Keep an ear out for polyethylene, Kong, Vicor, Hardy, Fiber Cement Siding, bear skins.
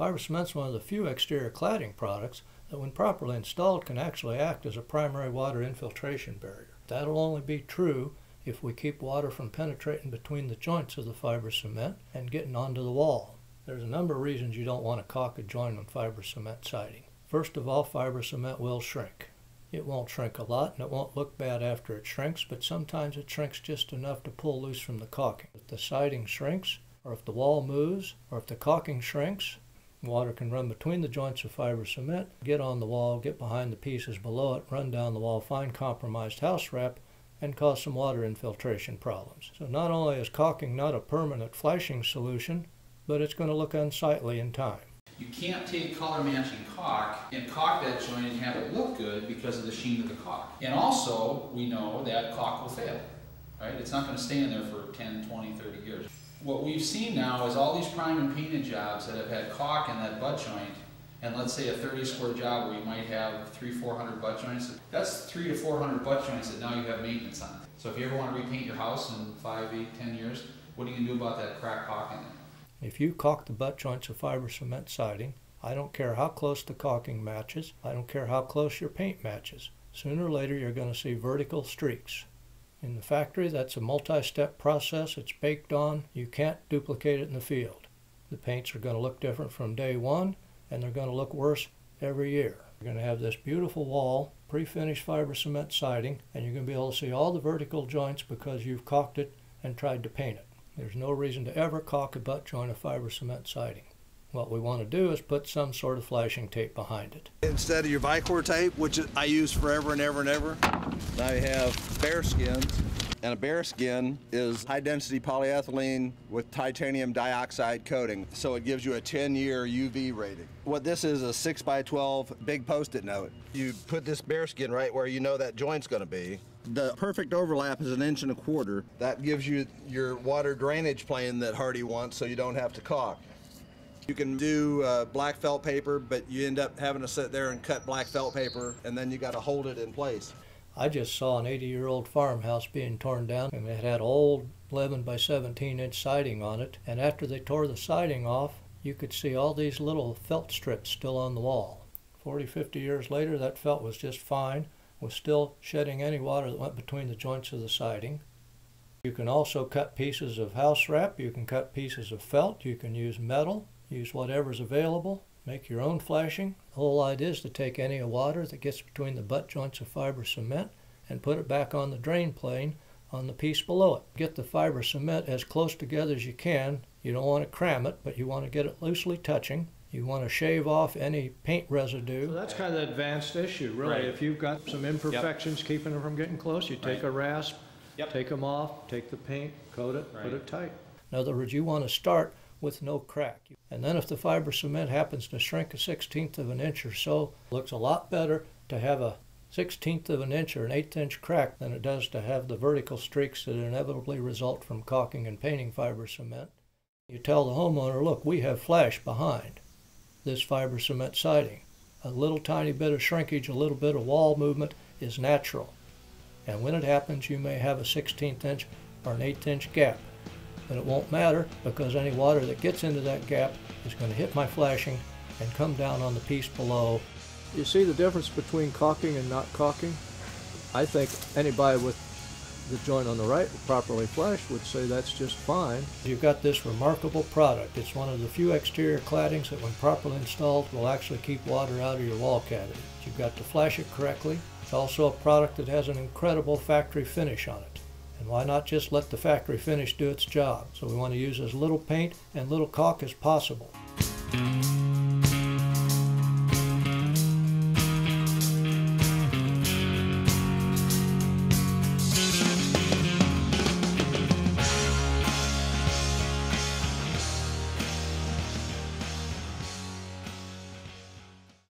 Fiber cement's one of the few exterior cladding products that when properly installed can actually act as a primary water infiltration barrier. That'll only be true if we keep water from penetrating between the joints of the fiber cement and getting onto the wall. There's a number of reasons you don't want to caulk a joint on fiber cement siding. First of all, fiber cement will shrink. It won't shrink a lot and it won't look bad after it shrinks, but sometimes it shrinks just enough to pull loose from the caulking. If the siding shrinks, or if the wall moves, or if the caulking shrinks, water can run between the joints of fiber cement, get on the wall, get behind the pieces below it, run down the wall, find compromised house wrap, and cause some water infiltration problems. So not only is caulking not a permanent flashing solution, but it's going to look unsightly in time. You can't take color matching caulk and caulk that joint and have it look good because of the sheen of the caulk. And also, we know that caulk will fail, right? It's not going to stay in there for 10, 20, 30 years. What we've seen now is all these prime and painted jobs that have had caulk in that butt joint, and let's say a 30 square job where you might have 300 to 400 butt joints. That's 300 to 400 butt joints that now you have maintenance on. So if you ever want to repaint your house in 5, 8, 10 years, what are you going to do about that cracked caulk in there? If you caulk the butt joints of fiber cement siding, I don't care how close the caulking matches, I don't care how close your paint matches, sooner or later you're going to see vertical streaks. In the factory, that's a multi-step process. It's baked on. You can't duplicate it in the field. The paints are going to look different from day one, and they're going to look worse every year. You're going to have this beautiful wall, pre-finished fiber cement siding, and you're going to be able to see all the vertical joints because you've caulked it and tried to paint it. There's no reason to ever caulk a butt joint of fiber cement siding. What we want to do is put some sort of flashing tape behind it. Instead of your Vicor tape, which I use forever and ever and ever, I have bear skins. And a bear skin is high-density polyethylene with titanium dioxide coating, so it gives you a 10-year UV rating. What this is a 6x12 big Post-it note. You put this bear skin right where you know that joint's going to be. The perfect overlap is 1.25 inches. That gives you your water drainage plane that Hardy wants, so you don't have to caulk. You can do black felt paper, but you end up having to sit there and cut black felt paper, and then you got to hold it in place. I just saw an 80-year-old farmhouse being torn down, and it had old 11x17-inch siding on it, and after they tore the siding off, you could see all these little felt strips still on the wall. 40, 50 years later, that felt was just fine, was still shedding any water that went between the joints of the siding. You can also cut pieces of house wrap, you can cut pieces of felt, you can use metal. Use whatever's available, make your own flashing. The whole idea is to take any water that gets between the butt joints of fiber cement and put it back on the drain plane on the piece below it. Get the fiber cement as close together as you can. You don't want to cram it, but you want to get it loosely touching. You want to shave off any paint residue. So that's kind of the advanced issue, really. Right. If you've got some imperfections keeping them from getting close, you take a rasp, take them off, take the paint, coat it, put it tight. In other words, you want to start with no crack. And then if the fiber cement happens to shrink 1/16 of an inch or so, it looks a lot better to have a 1/16 of an inch or an 1/8 inch crack than it does to have the vertical streaks that inevitably result from caulking and painting fiber cement. You tell the homeowner, look, we have flash behind this fiber cement siding. A little tiny bit of shrinkage, a little bit of wall movement is natural. And when it happens, you may have a 1/16 inch or an 1/8 inch gap. But it won't matter because any water that gets into that gap is going to hit my flashing and come down on the piece below. You see the difference between caulking and not caulking? I think anybody with the joint on the right properly flashed would say that's just fine. You've got this remarkable product. It's one of the few exterior claddings that when properly installed will actually keep water out of your wall cavity. You've got to flash it correctly. It's also a product that has an incredible factory finish on it. And why not just let the factory finish do its job? So we want to use as little paint and little caulk as possible.